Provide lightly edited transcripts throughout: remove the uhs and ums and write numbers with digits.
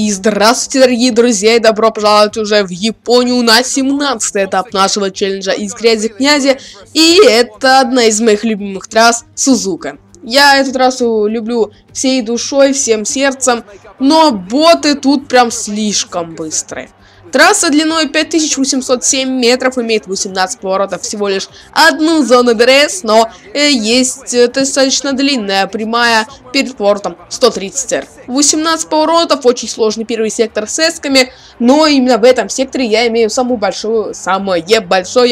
И здравствуйте, дорогие друзья, и добро пожаловать уже в Японию на 17-й этап нашего челленджа «Из грязи князя». И это одна из моих любимых трасс – Сузука. Я эту трассу люблю всей душой, всем сердцем, но боты тут прям слишком быстрые. Трасса длиной 5807 метров, имеет 18 поворотов, всего лишь одну зону ДРС, но есть достаточно длинная прямая перед поворотом 130R. 18 поворотов, очень сложный первый сектор с эсками, но именно в этом секторе я имею самое большое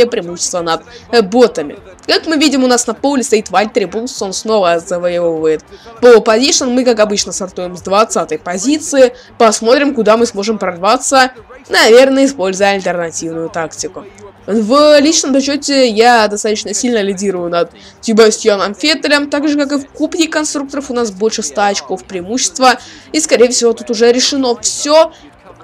преимущество над ботами. Как мы видим, у нас на поле стоит Вальтри Булс, он снова завоевывает pole position. Мы, как обычно, стартуем с 20-й позиции, посмотрим, куда мы сможем прорваться. Наверное, используя альтернативную тактику. В личном зачете я достаточно сильно лидирую над Себастьяном Феттелем. Так же, как и в Кубке конструкторов, у нас больше 100 очков преимущества. И, скорее всего, тут уже решено все.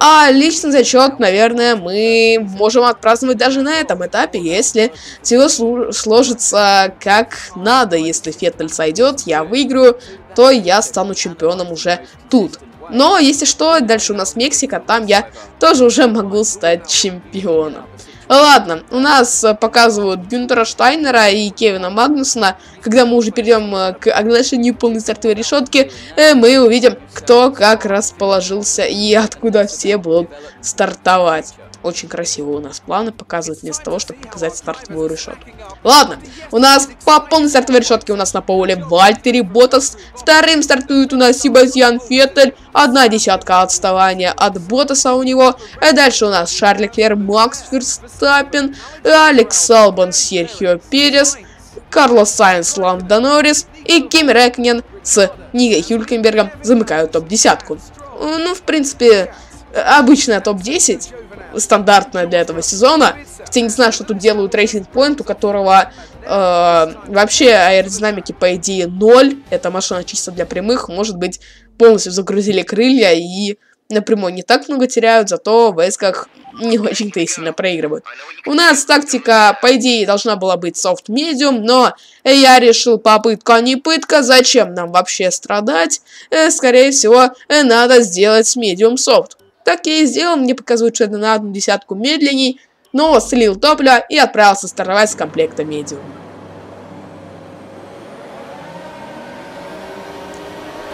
А личный зачет, наверное, мы можем отпраздновать даже на этом этапе, если все сложится как надо. Если Феттель сойдет, я выиграю, то я стану чемпионом уже тут. Но, если что, дальше у нас Мексика, там я тоже уже могу стать чемпионом. Ладно, у нас показывают Гюнтера Штайнера и Кевина Магнуссена. Когда мы уже перейдем к оглашению полной стартовой решетки, мы увидим, кто как расположился и откуда все будут стартовать. Очень красиво у нас планы показывают, вместо того, чтобы показать стартовую решетку. Ладно, у нас по полной стартовой решетке у нас на поле Валттери Боттас. Вторым стартует у нас Себастьян Феттель. 1/10 отставания от Боттаса у него. А дальше у нас Шарль Леклер, Макс Ферстаппен, Алекс Салбан, Серхио Перес, Карлос Сайнс, Ландо Норрис и Ким Рекнин с Нигой Хюлькенбергом замыкают топ-10. Ну, в принципе, обычная топ-10. Стандартная для этого сезона. Я не знаю, что тут делают Racing Point, у которого вообще аэродинамики, по идее, 0. Эта машина чисто для прямых. Может быть, полностью загрузили крылья и на прямой не так много теряют, зато в эсках не очень-то и сильно проигрывают. У нас тактика, по идее, должна была быть софт-медиум, но я решил, попытка не пытка, зачем нам вообще страдать? Скорее всего, надо сделать медиум-софт. Так я и сделал, мне показывают, что это на 1/10 медленней, но слил топливо и отправился стартовать с комплекта медиум.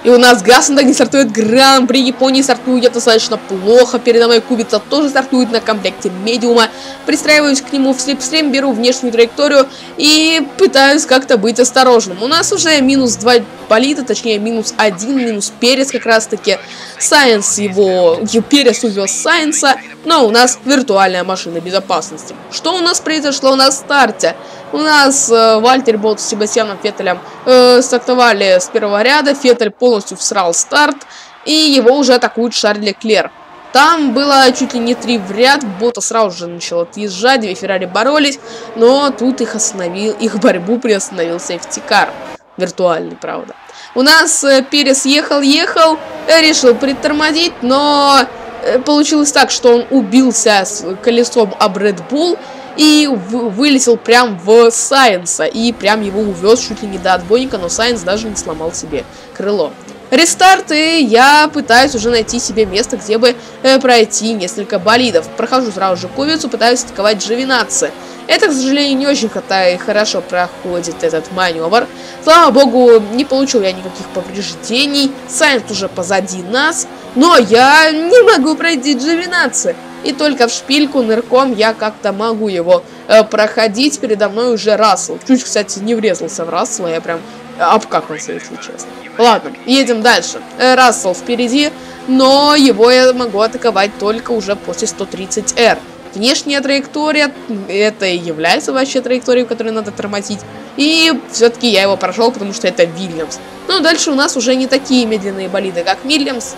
И у нас Гасендоген стартует Гран-при Японии, стартует достаточно плохо. Передо мной Кубица тоже стартует на комплекте медиума. Пристраиваюсь к нему в слепстрим, беру внешнюю траекторию и пытаюсь как-то быть осторожным. У нас уже минус 2 болида, точнее минус 1, минус Перес как раз таки. Сайенс его, Перес увез Сайенса, но у нас виртуальная машина безопасности. Что у нас произошло на старте? У нас Вальтери Боттас с Себастьяном Феттелем стартовали с первого ряда. Феттель полностью всрал старт, и его уже атакует Шарль Леклер. Там было чуть ли не 3 в ряд, Боттас сразу же начал отъезжать, 2 Феррари боролись, но тут их борьбу приостановил сейфтикар. Виртуальный, правда. У нас Перес ехал, решил притормозить, но получилось так, что он убился с колесом об Red Bull, и вылетел прям в Сайенса. И прям его увез чуть ли не до отбойника. Но Сайенс даже не сломал себе крыло. Рестарт, и я пытаюсь уже найти себе место, где бы пройти несколько болидов. Прохожу сразу же Кубицу, пытаюсь атаковать Джовинацци. Это, к сожалению, не очень хорошо проходит этот маневр. Слава богу, не получил я никаких повреждений. Сайенс уже позади нас. Но я не могу пройти Джовинацци. И только в шпильку, нырком я как-то могу его проходить. Передо мной уже Рассел. Чуть, кстати, не врезался в Рассела. Я прям обкакался, если честно. Ладно, едем дальше. Рассел впереди, но его я могу атаковать только уже после 130R. Внешняя траектория, это и является вообще траекторией, которую надо тормозить. И все-таки я его прошел, потому что это Вильямс. Ну, дальше у нас уже не такие медленные болиды, как Вильямс.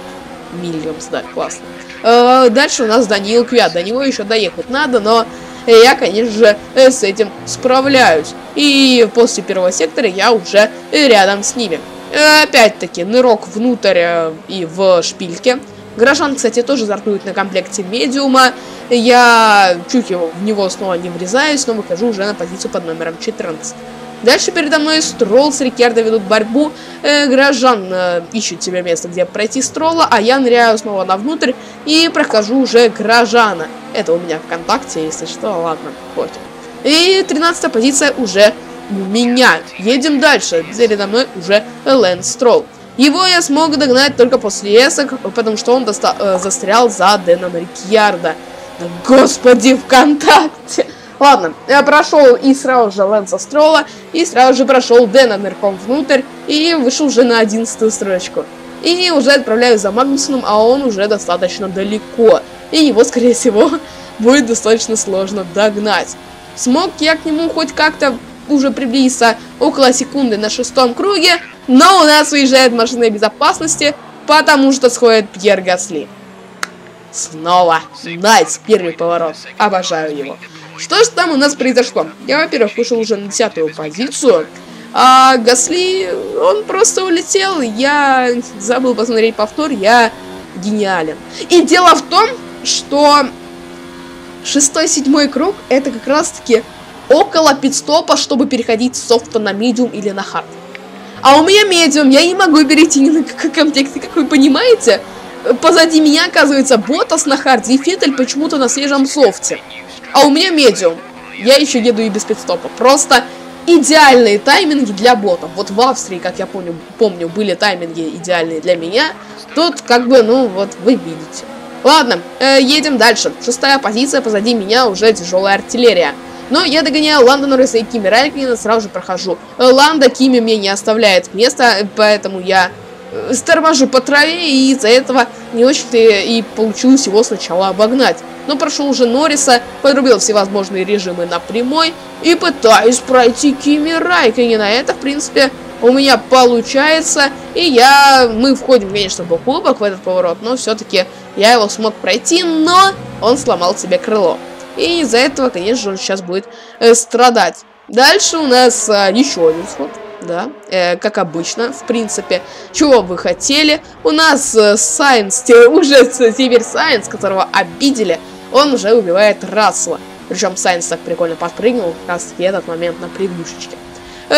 Вильямс, да, классно. Дальше у нас Данил Квят. До него еще доехать надо, но я, конечно же, с этим справляюсь. И после первого сектора я уже рядом с ними. Опять-таки, нырок внутрь и в шпильке. Грожан, кстати, тоже стартует на комплекте медиума. Я чуть в него снова не врезаюсь, но выхожу уже на позицию под номером 14. Дальше передо мной Стролл с Риккьярдо ведут борьбу. Грожан ищет себе место, где пройти Стролла, а я ныряю снова навнутрь и прохожу уже Грожана. Это у меня ВКонтакте, если что, ладно, пофиг. И 13-я позиция уже у меня. Едем дальше. Передо мной уже Лэн Стролл. Его я смог догнать только после эсок, потому что он застрял за Дэном Риккьярдо. Господи, ВКонтакте! Ладно, я прошел и сразу же Лэнса Стролла, и сразу же прошел Дэна нырком внутрь, и вышел уже на 11-ю строчку. И уже отправляюсь за Магнуссеном, а он уже достаточно далеко. И его, скорее всего, будет достаточно сложно догнать. Смог я к нему хоть как-то уже приблизиться около секунды на 6-м круге, но у нас выезжает машина безопасности, потому что сходит Пьер Гасли. Снова. Найс, первый поворот. Обожаю его. Что же там у нас произошло? Я, во-первых, вышел уже на 10-ю позицию, а Гасли, он просто улетел. Я забыл посмотреть повтор, я гениален. И дело в том, что 6-7 круг это как раз-таки около пидстопа, чтобы переходить с софта на медиум или на хард. А у меня медиум, я не могу перейти ни на какой комплект, как вы понимаете. Позади меня оказывается Боттас на харде и Феттель почему-то на свежем софте. А у меня медиум. Я еще еду и без пидстопа. Просто идеальные тайминги для ботов. Вот в Австрии, как я помню, были тайминги идеальные для меня. Тут как бы, ну вот, вы видите. Ладно, едем дальше. 6-я позиция, позади меня уже тяжелая артиллерия. Но я догоняю Ландо Норриса и Кими Райкконена, сразу же прохожу. Ландо, Кими мне не оставляет места, поэтому я торможу по траве, и из-за этого не очень-то и получилось его сначала обогнать. Но прошел уже Норриса, подрубил всевозможные режимы на прямой и пытаюсь пройти Кими Райкконена. Это, в принципе, у меня получается. И мы входим, конечно, бок о бок в этот поворот, но все-таки я его смог пройти, но он сломал себе крыло. И из-за этого, конечно же, он сейчас будет страдать. Дальше у нас еще один сход. Да, как обычно, в принципе, чего вы хотели. У нас Сайнс, уже теперь Сайнс, которого обидели, он уже убивает Рассела. Причем Сайнс так прикольно подпрыгнул как раз в этот момент на прыгнушечке.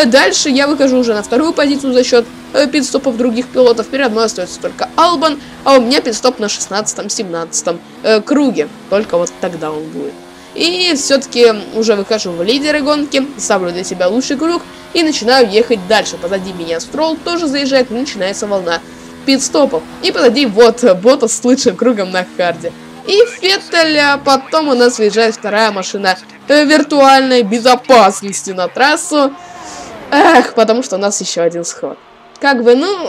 Дальше я выхожу уже на 2-ю позицию за счет пидстопов других пилотов. Перед мной остается только Албан, а у меня пидстоп на 16-17 круге. Только вот тогда он будет. И все-таки уже выхожу в лидеры гонки, ставлю для себя лучший круг и начинаю ехать дальше. Позади меня Стролл тоже заезжает, и начинается волна пидстопов. И позади вот Боттас с лучшим кругом на харде. И Феттель, а потом у нас выезжает 2-я машина виртуальной безопасности на трассу. Эх, потому что у нас еще один сход. Как бы, ну,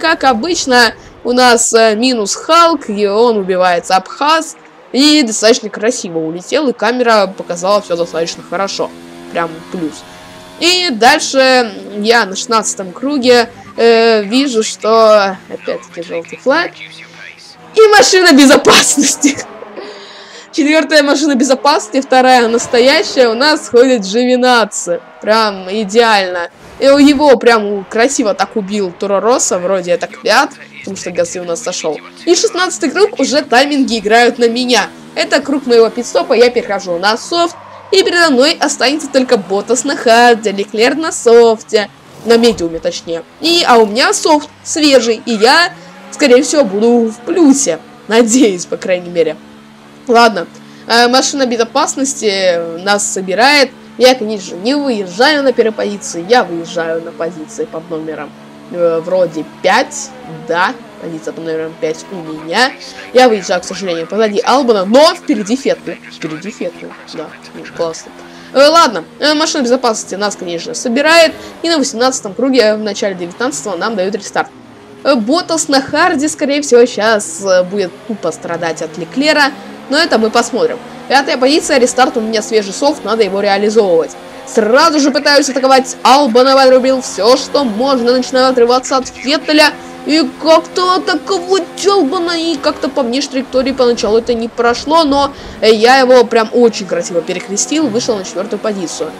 как обычно, у нас минус Халк, и он убивается об Хас. И достаточно красиво улетел, и камера показала все достаточно хорошо. Прям плюс. И дальше я на 16-м круге вижу, что опять-таки желтый флаг. И машина безопасности. 4-я машина безопасности, 2-я настоящая, у нас ходит Джовинацци. Прям идеально. И его прям красиво так убил Туро Росса, вроде это Квят, потому что Гасли у нас сошел. И 16-й круг уже тайминги играют на меня. Это круг моего пидстопа, я перехожу на софт, и передо мной останется только Боттас на харде, Леклер на софте, на медиуме точнее. А у меня софт свежий, и я, скорее всего, буду в плюсе. Надеюсь, по крайней мере. Ладно, машина безопасности нас собирает. Я, конечно, не выезжаю на первой позиции, я выезжаю на позиции под номером вроде 5, да, позиция под номером 5 у меня. Я выезжаю, к сожалению, позади Албана, но впереди Феттель. Впереди Феттель, да, классно. Ладно, машина безопасности нас, конечно, собирает, и на 18-м круге, в начале 19-го, нам дают рестарт. Боттас на харде, скорее всего, сейчас будет тупо страдать от Леклера, но это мы посмотрим. 5-я позиция, рестарт, у меня свежий софт, надо его реализовывать. Сразу же пытаюсь атаковать Албана, вырубил все, что можно, начинаю отрываться от Феттеля. И как-то атаковать Албана, и как-то по внешней траектории поначалу это не прошло, но я его прям очень красиво перекрестил, вышел на 4-ю позицию.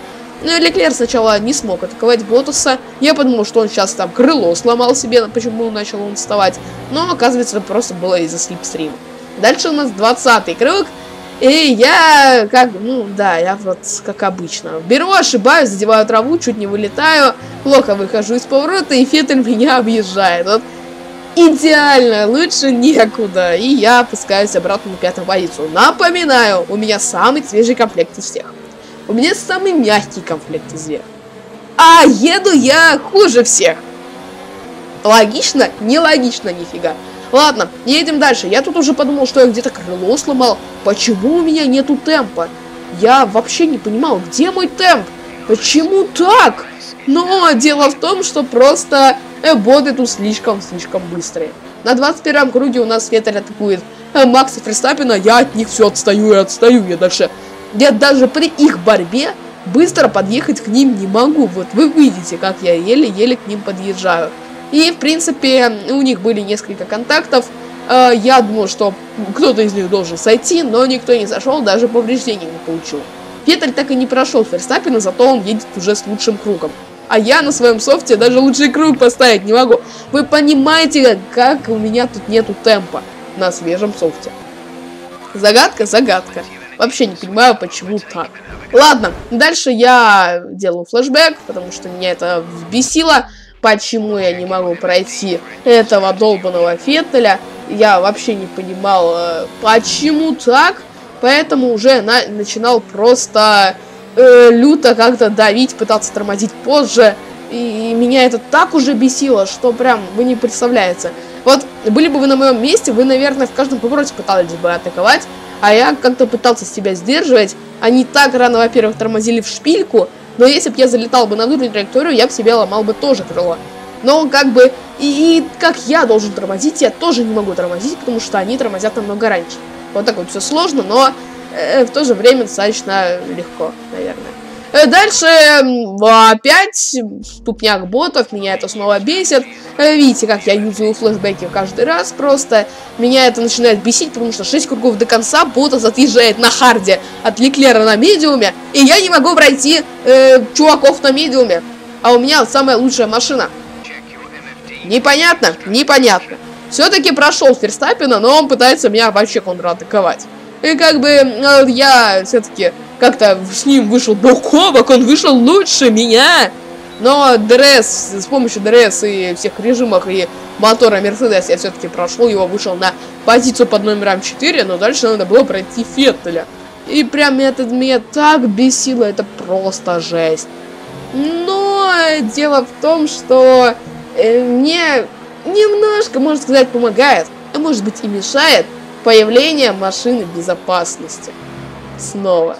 Но Леклер сначала не смог атаковать Боттаса, я подумал, что он сейчас там крыло сломал себе, почему начал он вставать, но оказывается это просто было из-за слипстрима. Дальше у нас 20-й круг, И я, я вот как обычно. Беру, ошибаюсь, задеваю траву, чуть не вылетаю, плохо выхожу из поворота, и Феттель меня объезжает. Вот идеально, лучше некуда. И я опускаюсь обратно на пятую позицию. Напоминаю, у меня самый свежий комплект из всех. У меня самый мягкий комплект из всех. А еду я хуже всех. Логично? Нелогично, нифига. Ладно, едем дальше. Я тут уже подумал, что я где-то крыло сломал. Почему у меня нету темпа? Я вообще не понимал, где мой темп? Почему так? Но дело в том, что просто боты тут слишком быстрые. На 21-м круге у нас Феттель атакует Макса Ферстаппена. Я от них все отстаю и отстаю. Я даже при их борьбе быстро подъехать к ним не могу. Вот вы видите, как я еле-еле к ним подъезжаю. И, в принципе, у них были несколько контактов. Я думал, что кто-то из них должен сойти, но никто не сошел, даже повреждений не получил. Феттель так и не прошел Ферстаппена, зато он едет уже с лучшим кругом. А я на своем софте даже лучший круг поставить не могу. Вы понимаете, как у меня тут нету темпа на свежем софте. Загадка. Вообще не понимаю, почему так. Ладно, дальше я делаю флешбэк, потому что меня это бесило. Почему я не могу пройти этого долбаного Феттеля? Я вообще не понимал, почему так. Поэтому уже начинал просто люто как-то давить, пытаться тормозить позже. И меня это так уже бесило, что прям вы не представляете. Вот были бы вы на моем месте, вы, наверное, в каждом повороте пытались бы атаковать. А я как-то пытался себя сдерживать. Они так рано, во-первых, тормозили в шпильку. Но если бы я залетал бы на дурную траекторию, я бы себе ломал бы тоже крыло. Но как бы, и как я должен тормозить, я тоже не могу тормозить, потому что они тормозят намного раньше. Вот так вот все сложно, но в то же время достаточно легко, наверное. Дальше опять тупняк ботов, меня это снова бесит. Видите, как я юзаю флешбеки каждый раз, просто меня это начинает бесить, потому что 6 кругов до конца Боттас отъезжает на харде от Леклера на медиуме, и я не могу пройти чуваков на медиуме, а у меня самая лучшая машина. Непонятно. Все-таки прошел Ферстаппена, но он пытается меня вообще контратаковать. И как бы я все-таки как-то с ним вышел бок о бок, он вышел лучше меня. Но ДРС, с помощью ДРС и всех режимов и мотора Mercedes я все-таки прошел, его вышел на позицию под номером 4, но дальше надо было пройти Феттеля. И прям это меня так бесило, это просто жесть. Но дело в том, что мне немножко, можно сказать, помогает, а может быть и мешает появление машины безопасности. Снова.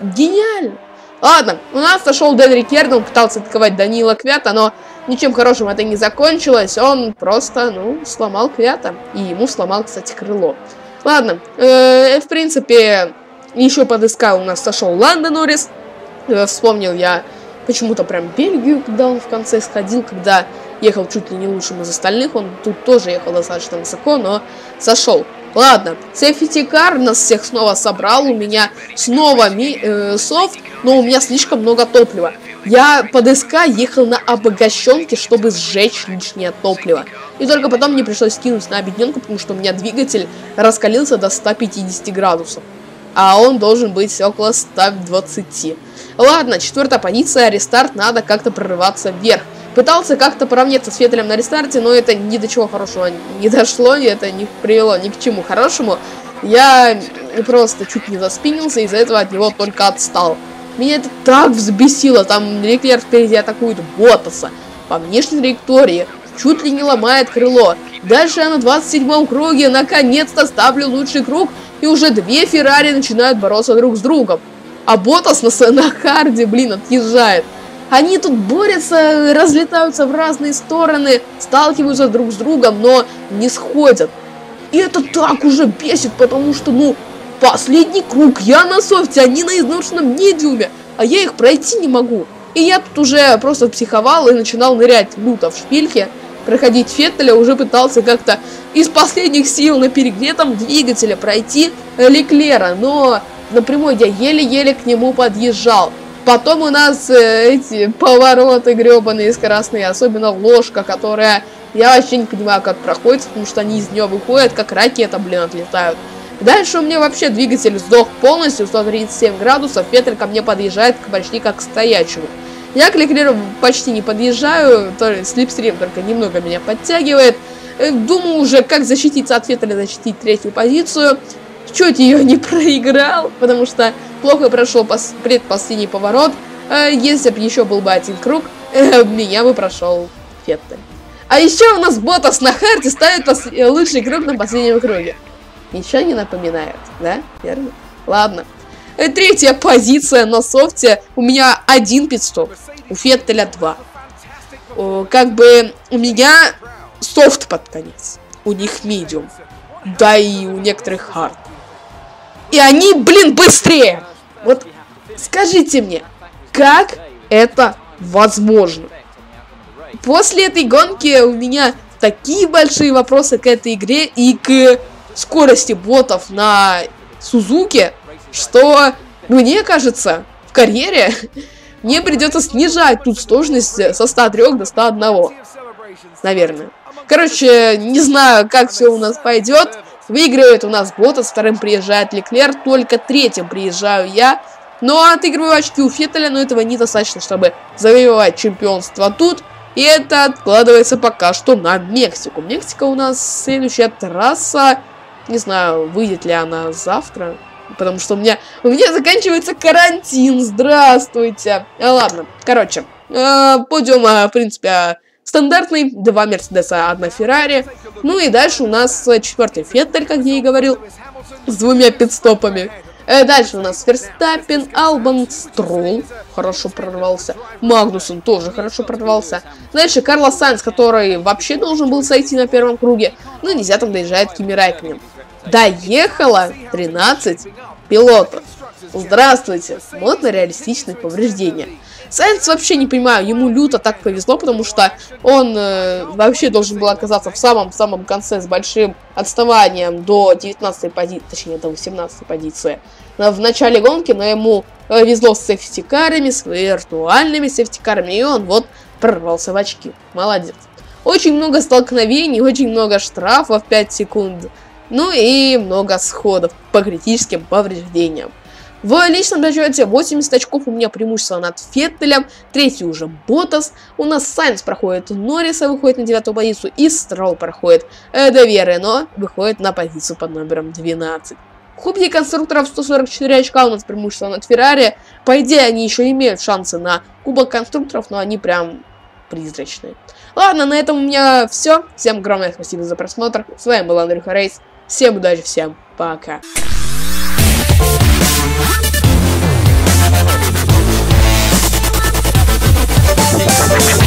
Гениально! Ладно, у нас сошел Дэн Риккьярдо, он пытался атаковать Данила Квята, но ничем хорошим это не закончилось. Он просто, сломал Квята. И ему сломал, кстати, крыло. Ладно, в принципе, еще подыскал, у нас сошел Ландо Норрис. Вспомнил я почему-то прям Бельгию, когда он в конце сходил, когда ехал чуть ли не лучшим из остальных. Он тут тоже ехал достаточно высоко, но сошел. Ладно, сейфтикар нас всех снова собрал, у меня снова софт, но у меня слишком много топлива. Я под СК ехал на обогащенке, чтобы сжечь лишнее топливо. И только потом мне пришлось кинуть на объединенку, потому что у меня двигатель раскалился до 150 градусов. А он должен быть около 120. Ладно, 4-я позиция, рестарт, надо как-то прорываться вверх. Пытался как-то поравняться с Феттелем на рестарте, но это ни до чего хорошего не дошло, и это не привело ни к чему хорошему. Я просто чуть не заспинился, из-за этого от него только отстал. Меня это так взбесило, там Леклер впереди атакует Боттаса по внешней траектории, чуть ли не ломает крыло. Дальше я на 27-м круге наконец-то ставлю лучший круг, и уже две Феррари начинают бороться друг с другом. А Боттас на харде, отъезжает. Они тут борются, разлетаются в разные стороны, сталкиваются друг с другом, но не сходят. И это так уже бесит, потому что, последний круг, я на софте, они на изношенном медиуме, а я их пройти не могу. И я тут уже просто психовал и начинал нырять люто в шпильке, проходить Феттеля, уже пытался как-то из последних сил на перегретом двигателе пройти Леклера, но напрямую я еле-еле к нему подъезжал. Потом у нас эти повороты гребаные скоростные, особенно ложка, которая я вообще не понимаю, как проходит, потому что они из нее выходят, как ракета, отлетают. Дальше у меня вообще двигатель сдох полностью, 137 градусов, Феттель ко мне подъезжает почти как к стоячему. Я к Леклеру почти не подъезжаю, то есть слипстрим только немного меня подтягивает. Думаю уже, как защититься от Феттеля, защитить третью позицию. Чуть ее не проиграл, потому что плохо прошел предпоследний поворот. Если бы еще был бы один круг, меня бы прошел Феттель. А еще у нас Боттас на харде ставит лучший круг на последнем круге. Ничего не напоминает, да? Верно? Ладно. Третья позиция на софте. У меня один пидстоп, у Феттеля 2. Как бы у меня софт под конец, у них медиум, да и у некоторых хард. И они, блин, быстрее! Вот скажите мне, как это возможно? После этой гонки у меня такие большие вопросы к этой игре и к скорости ботов на Сузуке, что, мне кажется, в карьере мне придется снижать тут сложность со 103 до 101. Наверное. Короче, не знаю, как все у нас пойдет. Выигрывает у нас Боттас, вторым приезжает Леклер, только третьим приезжаю я. Но отыгрываю очки у Феттеля, но этого недостаточно, чтобы завоевать чемпионство тут. И это откладывается пока что на Мексику. Мексика у нас следующая трасса. Не знаю, выйдет ли она завтра. Потому что у меня заканчивается карантин. Здравствуйте. Ладно, короче. Пойдем, в принципе, стандартный. 2 Мерседеса, 1 Феррари. Ну и дальше у нас 4-й Феттель, как я и говорил. С 2 пидстопами. Дальше у нас Ферстаппен, Албан, Стролл, хорошо прорвался. Магнуссен тоже хорошо прорвался. Дальше Карлос Сайнс, который вообще должен был сойти на первом круге. На 10-м доезжает Кими Райкконен. Доехало 13 пилотов. Здравствуйте. Вот на реалистичные повреждения. Сайнс вообще не понимаю, ему люто так повезло, потому что он вообще должен был оказаться в самом-самом конце с большим отставанием до 19-й позиции, точнее до 18-й позиции в начале гонки, но ему везло с сейфтикарами, с виртуальными сейфтикарами, и он вот прорвался в очки. Молодец. Очень много столкновений, очень много штрафов, 5 секунд, ну и много сходов по критическим повреждениям. В личном зачете 80 очков у меня преимущество над Феттелем, третий уже Боттас, у нас Сайнс проходит Норриса, выходит на 9-ю позицию, и Стролл проходит Доверие, но выходит на позицию под номером 12. В Кубке конструкторов 144 очка у нас преимущество над Феррари, по идее они еще имеют шансы на Кубок конструкторов, но они прям призрачные. Ладно, на этом у меня все, всем огромное спасибо за просмотр, с вами был Андрюха Рейс, всем удачи, всем пока. We'll be right back.